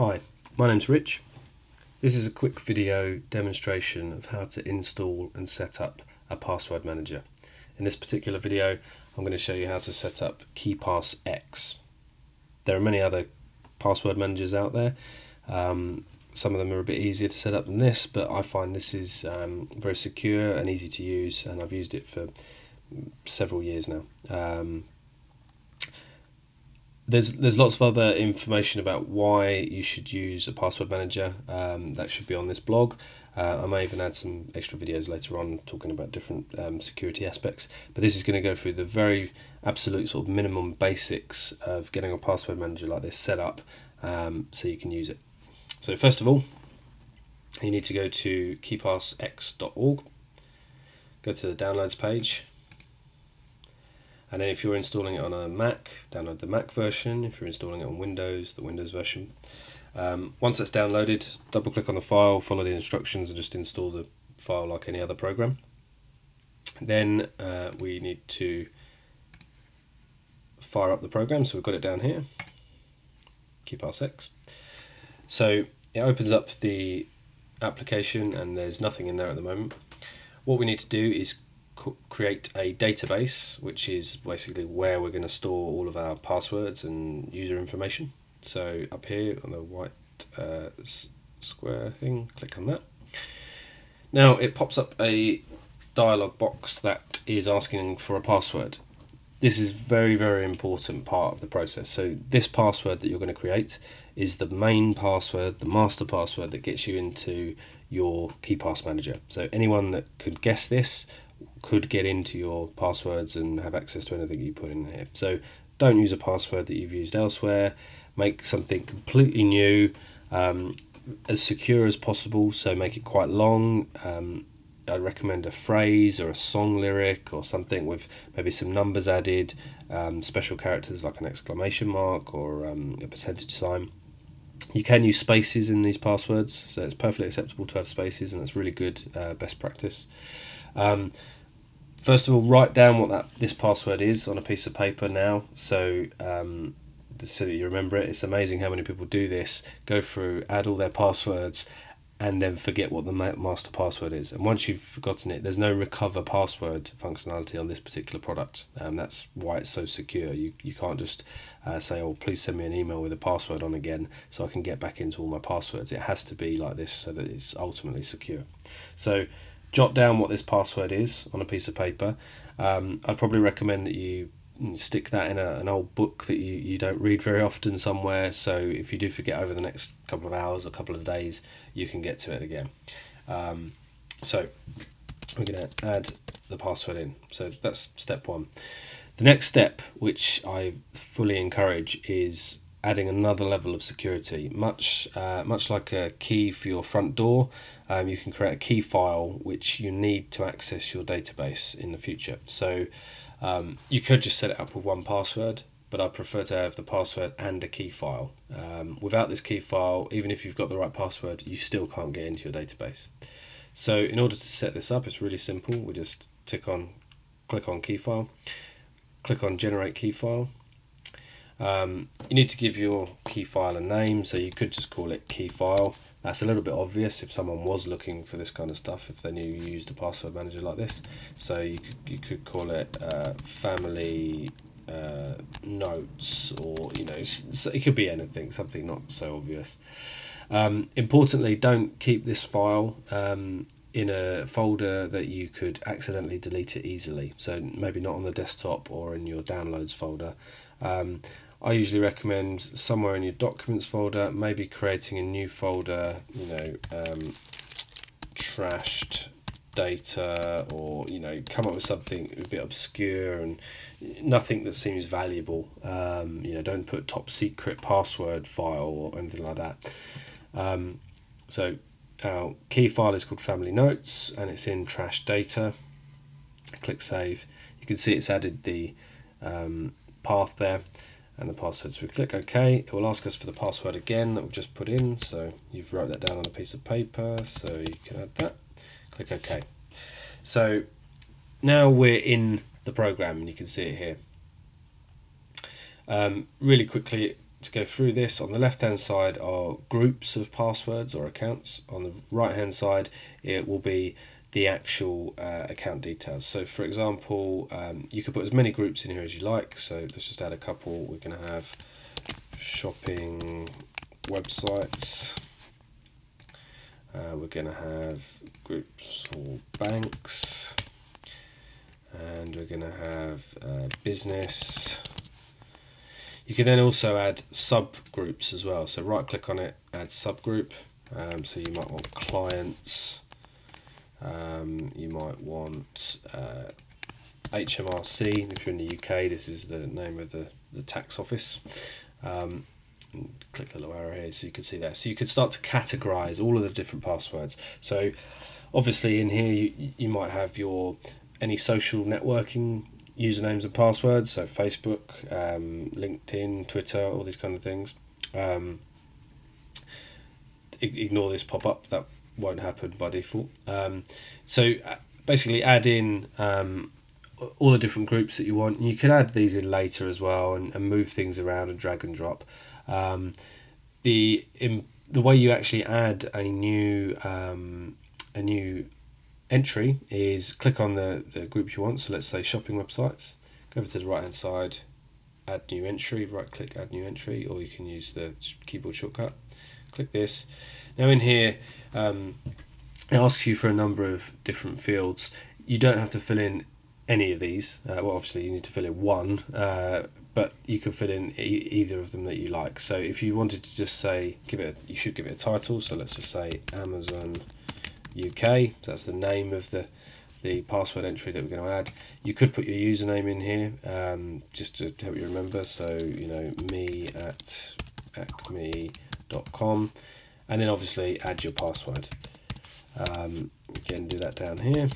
Hi, my name's Rich. This is a quick video demonstration of how to install and set up a password manager. In this particular video, I'm going to show you how to set up KeePassX. There are many other password managers out there. Some of them are a bit easier to set up than this, but I find this is very secure and easy to use, and I've used it for several years now. There's lots of other information about why you should use a password manager. That should be on this blog. I may even add some extra videos later on talking about different security aspects. But this is going to go through the very absolute sort of minimum basics of getting a password manager like this set up so you can use it. So first of all, you need to go to keepassx.org, go to the downloads page. And then if you're installing it on a Mac, download the Mac version. If you're installing it on Windows, the Windows version. Once that's downloaded, double click on the file, follow the instructions and just install the file like any other program. Then we need to fire up the program. So we've got it down here, KeePassX. So it opens up the application and there's nothing in there at the moment. What we need to do is create a database, which is basically where we're going to store all of our passwords and user information. So up here on the white square thing, click on that. Now it pops up a dialog box that is asking for a password. This is very, very important part of the process. So this password that you're going to create is the main password, the master password that gets you into your KeePass manager. So anyone that could guess this could get into your passwords and have access to anything you put in here. So don't use a password that you've used elsewhere. Make something completely new, as secure as possible, so make it quite long. I recommend a phrase or a song lyric or something with maybe some numbers added, special characters like an exclamation mark or a percentage sign. You can use spaces in these passwords, so it's perfectly acceptable to have spaces, and that's really good best practice. First of all, write down what this password is on a piece of paper now, so that you remember it. It's amazing how many people do this, go through, add all their passwords, and then forget what the master password is. And once you've forgotten it, there's no recover password functionality on this particular product. That's why it's so secure. You can't just say, oh, please send me an email with a password on again so I can get back into all my passwords. It has to be like this so that it's ultimately secure. So jot down what this password is on a piece of paper. I'd probably recommend that you stick that in an old book that you don't read very often somewhere, so if you do forget over the next couple of hours or couple of days, you can get to it again. So we're going to add the password in. So that's step one. The next step, which I fully encourage, is adding another level of security. Much like a key for your front door, you can create a key file which you need to access your database in the future. So you could just set it up with 1Password, but I prefer to have the password and a key file. Without this key file, even if you've got the right password, you still can't get into your database. So in order to set this up, it's really simple. We just click on key file, click on generate key file. You need to give your key file a name, so you could just call it key file. That's a little bit obvious if someone was looking for this kind of stuff, if they knew you used a password manager like this. So you could call it family notes, or it could be anything, something not so obvious. Importantly, don't keep this file in a folder that you could accidentally delete it easily. So maybe not on the desktop or in your downloads folder. I usually recommend somewhere in your documents folder, maybe creating a new folder, trashed data, or come up with something a bit obscure and nothing that seems valuable. Don't put top secret password file or anything like that. So our key file is called family notes and it's in trashed data. Click save. You can see it's added the path there and the password, so we click OK. It will ask us for the password again that we've just put in, so you've wrote that down on a piece of paper, so you can add that. Click OK. So now we're in the program and you can see it here. Really quickly, to go through this, on the left hand side are groups of passwords or accounts. On the right hand side it will be the actual account details. So for example, you could put as many groups in here as you like. So let's just add a couple. We're going to have shopping websites, we're going to have groups for banks, and we're going to have business. You can then also add subgroups as well. So right click on it, add subgroup. So you might want clients, you might want HMRC if you're in the UK. This is the name of the tax office. Click the little arrow here so you can see that. So you can start to categorize all of the different passwords. So obviously in here you might have your any social networking usernames and passwords, so Facebook, LinkedIn, Twitter, all these kind of things. Ignore this pop-up, that won't happen by default. So basically add in all the different groups that you want. You can add these in later as well and move things around and drag and drop. The way you actually add a new entry is click on the group you want. So let's say shopping websites. Go over to the right hand side, add new entry, right click, add new entry, or you can use the keyboard shortcut. Click this. Now in here, it asks you for a number of different fields. You don't have to fill in any of these. Well, obviously you need to fill in one, but you can fill in either of them that you like. So if you wanted to just say, you should give it a title. So let's just say Amazon UK. So that's the name of the password entry that we're going to add. You could put your username in here, just to help you remember. So, you know, me at acme.com, and then obviously add your password. You can do that down here.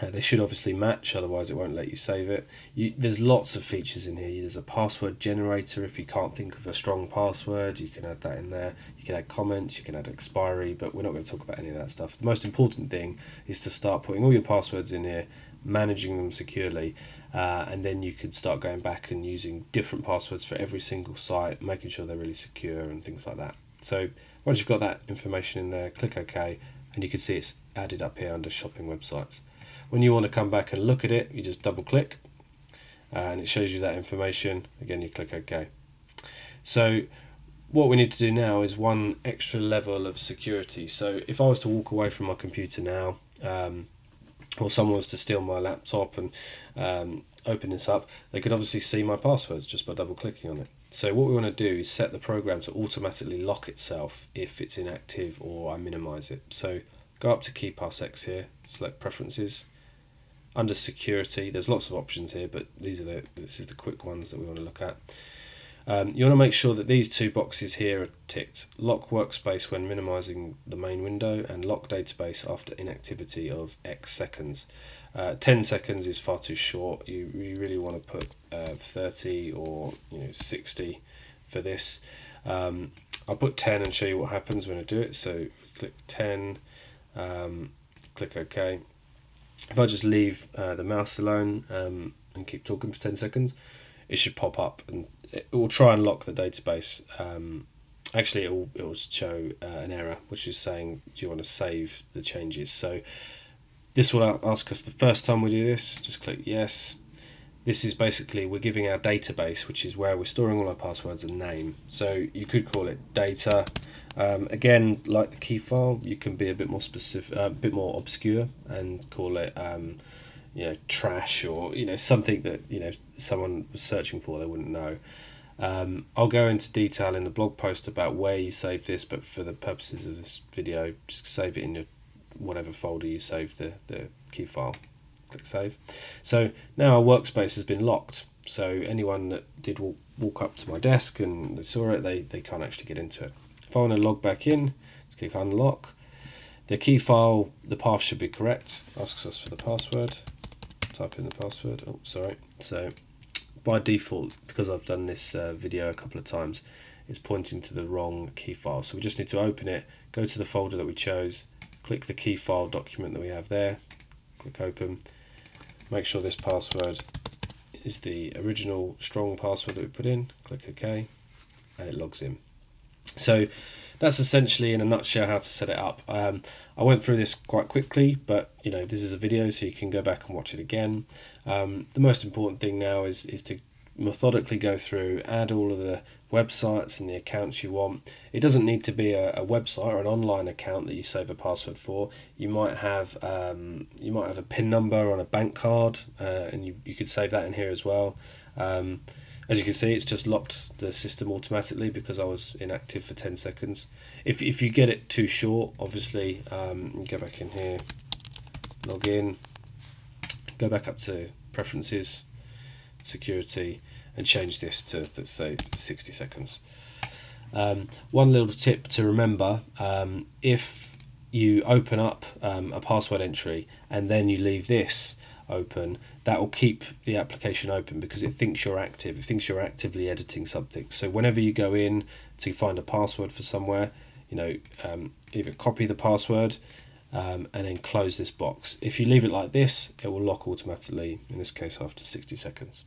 They should obviously match, otherwise it won't let you save it. There's lots of features in here. There's a password generator. If you can't think of a strong password, you can add that in there. You can add comments, you can add expiry, but we're not going to talk about any of that stuff. The most important thing is to start putting all your passwords in here, managing them securely, and then you could start going back and using different passwords for every single site, making sure they're really secure and things like that. So once you've got that information in there, click OK, and you can see it's added up here under shopping websites. When you want to come back and look at it, you just double click and it shows you that information. Again, you click OK. So what we need to do now is one extra level of security. So if I was to walk away from my computer now, or someone was to steal my laptop and open this up, they could obviously see my passwords just by double clicking on it. So what we want to do is set the program to automatically lock itself if it's inactive or I minimize it. So go up to KeePassX here, select preferences. Under security, there's lots of options here, but these are this is the quick ones that we want to look at. You want to make sure that these two boxes here are ticked. Lock workspace when minimizing the main window, and lock database after inactivity of X seconds. 10 seconds is far too short. You really want to put 30 or 60 for this. I'll put 10 and show you what happens when I do it. So click 10, click OK. If I just leave the mouse alone and keep talking for 10 seconds, it should pop up and it will try and lock the database. Actually, it will show an error which is saying, do you want to save the changes? So this will ask us the first time we do this, just click yes. This is basically, we're giving our database, which is where we're storing all our passwords, a name. So you could call it data. Again, like the key file, you can be a bit more specific, a bit more obscure, and call it, trash, or something that someone was searching for, they wouldn't know. I'll go into detail in the blog post about where you save this, but for the purposes of this video, just save it in your whatever folder you save the key file. Click save. So now our workspace has been locked. So anyone that did walk up to my desk and they saw it, they can't actually get into it. If I want to log back in, just click unlock. The key file, the path should be correct. Asks us for the password. Type in the password. Oh, sorry. So by default, because I've done this video a couple of times, it's pointing to the wrong key file. So we just need to open it, go to the folder that we chose, click the key file document that we have there, click open. Make sure this password is the original strong password that we put in. Click OK. and it logs in. So that's essentially in a nutshell how to set it up. I went through this quite quickly, but you know, this is a video, so you can go back and watch it again. The most important thing now is to methodically go through, add all of the websites and the accounts you want. It doesn't need to be a website or an online account that you save a password for. You might have a PIN number on a bank card, and you could save that in here as well. As you can see, it's just locked the system automatically because I was inactive for 10 seconds. If you get it too short, obviously, you go back in here, log in, go back up to preferences, security, and change this to, let's say, 60 seconds. One little tip to remember, if you open up a password entry and then you leave this open, that will keep the application open because it thinks you're active, it thinks you're actively editing something. So whenever you go in to find a password for somewhere, you know, either copy the password and then close this box. If you leave it like this, it will lock automatically, in this case after 60 seconds.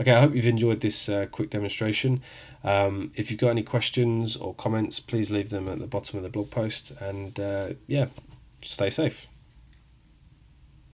Okay, I hope you've enjoyed this quick demonstration. If you've got any questions or comments, please leave them at the bottom of the blog post, and yeah, stay safe.